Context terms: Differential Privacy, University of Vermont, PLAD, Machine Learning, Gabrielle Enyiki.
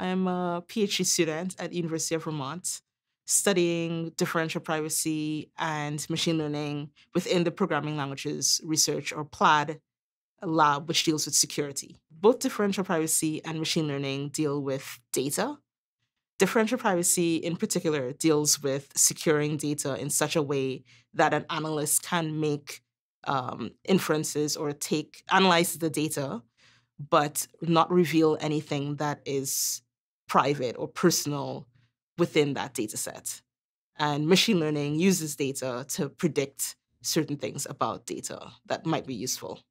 I'm a PhD student at the University of Vermont, studying differential privacy and machine learning within the Programming Languages Research, or PLAD, lab, which deals with security. Both differential privacy and machine learning deal with data. Differential privacy, in particular, deals with securing data in such a way that an analyst can make inferences or analyze the data, but not reveal anything that is private or personal within that data set. And machine learning uses data to predict certain things about data that might be useful.